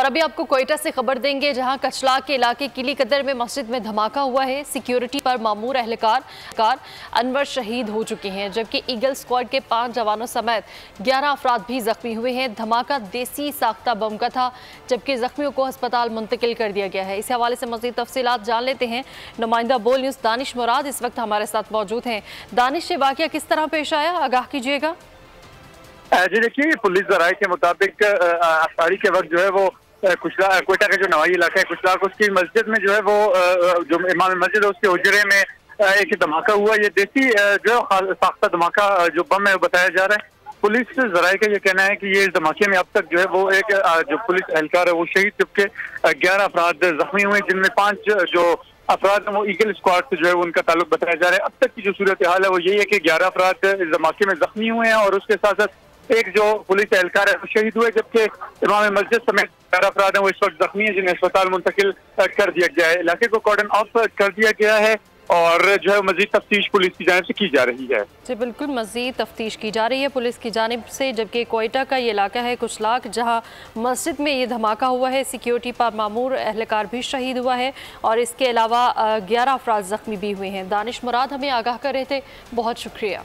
और अभी आपको क्वेटा से खबर देंगे जहां कचला के इलाके किली कदर में मस्जिद में धमाका हुआ है। सिक्योरिटी पर मामूर एहलकार अनवर शहीद हो चुके हैं, जबकि ईगल स्क्वाड के 5 जवानों समेत 11 अफराद भी जख्मी हुए हैं। धमाका देसी साख्ता बम का था, जबकि जख्मियों को अस्पताल मुंतकिल कर दिया गया है। इस हवाले से मजीद तफसीलात जान लेते हैं। नुमाइंदा बोल न्यूज़ दानिश मुराद इस वक्त हमारे साथ मौजूद हैं। दानिश, ये वाकया किस तरह पेश आया, आगाह कीजिएगा। जी देखिए, पुलिस जराये के मुताबिक आसारी के वक्त जो है वो कुचला क्वेटा का जो नवाई इलाका है कुचला को उसकी मस्जिद में जो है वो जो इमाम मस्जिद है उसके उजरे में एक धमाका हुआ। ये देसी जो साख्ता धमाका जो बम है वो बताया जा रहा है। पुलिस जराये का ये कहना है कि ये धमाके में अब तक जो है वो एक जो पुलिस एहलकार है वो शहीद, जबकि 11 अफराद जख्मी हुए, जिनमें 5 जो अफराद वो ईगल स्क्वाड से जो है उनका ताल्लुक बताया जा रहा है। अब तक की जो सूरत हाल है वो यही है कि 11 अफराद इस धमाके में जख्मी हुए हैं और उसके साथ साथ एक जो पुलिस एहलकार है वो शहीद हुए, जबकि इमाम मस्जिद समेत 4 अफराद हैं वो इस वक्त जख्मी है, जिन्हें अस्पताल मुंतकिल कर दिया गया है। इलाके को कॉर्डन ऑफ कर दिया गया है और जो है मजीद तफ्तीश पुलिस की जानिब से की जा रही है। जी बिल्कुल, मजीद तफ्तीश की जा रही है पुलिस की जानिब से। जबकि क्वेटा का ये इलाका है कुचलाक, जहां मस्जिद में ये धमाका हुआ है। सिक्योरिटी पर मामूर एहलकार भी शहीद हुआ है और इसके अलावा 11 अफराद जख्मी भी हुए हैं। दानिश मुराद हमें आगाह कर रहे थे, बहुत शुक्रिया।